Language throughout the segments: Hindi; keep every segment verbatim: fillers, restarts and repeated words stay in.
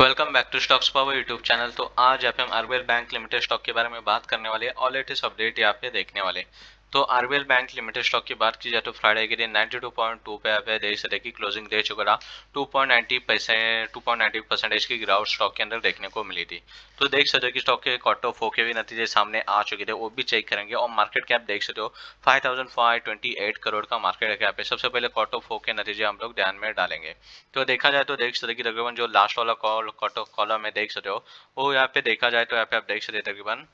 Welcome back to stocks power YouTube channel. तो आज यहाँ पे हम आरबीएल बैंक लिमिटेड स्टॉक के बारे में बात करने वाले हैं और लेटेस्ट अपडेट यहाँ पे देखने वाले। तो आरबीएल बैंक लिमिटेड स्टॉक की बात की जाए तो फ्राइडे के दिन बानवे पॉइंट दो पे यहाँ पे देर से देखी क्लोजिंग दे चुका रहा। टू पॉइंट नब्बे परसेंटेज की गिरावट स्टॉक के अंदर देखने को मिली थी। तो देख सकते हो कि स्टॉक के क्वार्टर फोर के भी नतीजे सामने आ चुके थे, वो भी चेक करेंगे। और मार्केट कैप देख सकते हो पाँच हज़ार पाँच सौ अट्ठाईस करोड़ का मार्केट कैप है। सबसे पहले क्वार्टर फोर के नतीजे हम लोग ध्यान में डालेंगे। तो देखा जाए तो देख सकते हो तकरीबन जो लास्ट वाला क्वार्टर कॉलम है देख सकते हो वो यहाँ पे देखा जाए तो यहाँ पे आप देख सकते हो तकरीबन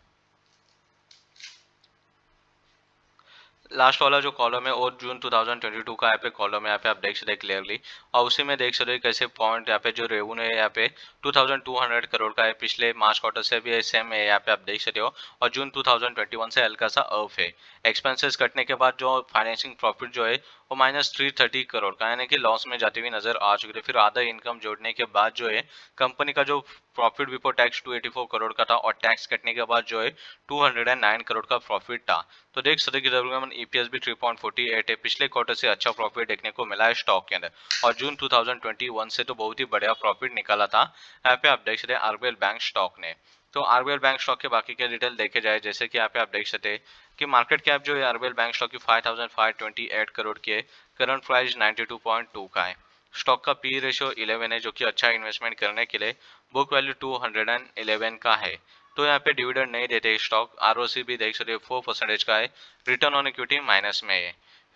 लास्ट वाला जो कॉलम है और जून दो हज़ार बाईस का यहाँ पे कॉलम है, यहाँ पे आप देख सकते क्लियरली। और उसी में देख सकते हो कैसे पॉइंट यहाँ पे जो रेवेन्यू है यहाँ पे बाईस सौ करोड़ का है, पिछले मार्च क्वार्टर से भी सेम है यहाँ पे आप देख सकते हो। और जून दो हज़ार इक्कीस से हल्का सा ऑफ है। एक्सपेंसेस कटने के बाद जो फाइनेंसिंग प्रॉफिट जो है वो माइनस थ्री थर्टी करोड़ का यानी कि लॉस में जाती हुई नजर आ चुकी थी। फिर आधा इनकम जोड़ने के बाद जो है कंपनी का जो प्रॉफिट बिफोर टैक्स दो सौ चौरासी करोड़ का था और टैक्स कटने के बाद जो है दो सौ नौ करोड़ का प्रॉफिट था। तो देख सकते कि तकरीबन ईपीएस भी तीन पॉइंट चार आठ है। पिछले क्वार्टर से अच्छा प्रॉफिट देखने को मिला है स्टॉक के अंदर और जून दो हज़ार इक्कीस से तो बहुत ही बढ़िया प्रॉफिट निकाला था यहाँ पे आप देख सकते हैं आरबीएल बैंक स्टॉक ने। तो आरबीएल बैंक स्टॉक के बाकी के डिटेल देखे जाए जैसे कि यहाँ पे आप देख सकते हैं कि मार्केट कैप जो है आरबीएल बैंक स्टॉक की पाँच हज़ार पाँच सौ अट्ठाईस करोड़ की है। करंट प्राइस बानवे पॉइंट दो का है। स्टॉक का पी रेशियो ग्यारह है जो कि अच्छा इन्वेस्टमेंट करने के लिए बुक वैल्यू दो सौ ग्यारह का है। तो यहाँ पे डिविडेंड नहीं देते स्टॉक। आरओसी भी देख सकते हो फोर परसेंटेज का है। रिटर्न ऑन इक्विटी माइनस में है।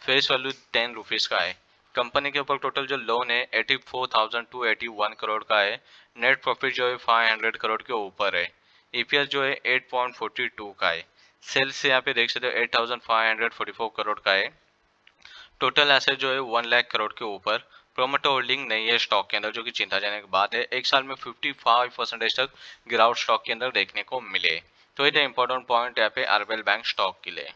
फेस वैल्यू टेन रुपीज़ का है। कंपनी के ऊपर टोटल जो लोन है eighty four thousand two eighty one crore का है। नेट प्रॉफिट जो है फाइव हंड्रेड करोड़ के ऊपर है। ई पी एस जो है एट पॉइंट फोर्टी टू का है। सेल्स से यहाँ पे देख सकते हो eight thousand five hundred forty four crore का है। टोटल एसेट जो है वन लाख करोड़ के ऊपर। प्रोमोटर होल्डिंग नहीं है स्टॉक के अंदर जो कि चिंताजनक बात है। एक साल में पचपन परसेंटेज तक गिरावट स्टॉक के अंदर देखने को मिले। तो ये थे इंपॉर्टेंट पॉइंट यहाँ पे आरबीएल बैंक स्टॉक के लिए।